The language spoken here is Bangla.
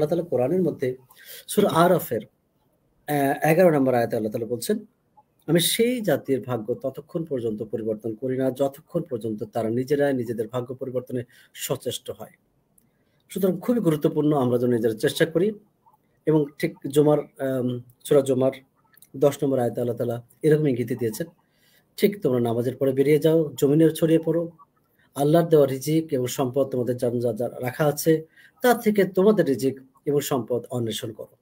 আল্লাহ তাআলা কোরআনের মধ্যে সূরা আরাফের 11 নম্বর আয়াতে আল্লাহ তাআলা বলছেন, আমি সেই জাতির ভাগ্য ততক্ষণ পর্যন্ত পরিবর্তন করি না যতক্ষণ পর্যন্ত তারা নিজেরা নিজেদের ভাগ্য পরিবর্তনে সচেষ্ট হয়। সুতরাং খুবই গুরুত্বপূর্ণ আমরা যেন নিজেরা চেষ্টা করি। এবং ঠিক সূরা জোমার 10 নম্বর আয়াতে আল্লাহ তাআলা এরকম ইঙ্গিত দিয়েছেন, ঠিক তোমরা নামাজের পরে বেরিয়ে যাও, জমিনের ছড়িয়ে পড়ো, আল্লাহর দেওয়া রিজিক এবং সম্পদ তোমাদের জন্য যা রাখা আছে তার থেকে তোমাদের রিজিক এবং সম্পদ অন্বেষণ করো।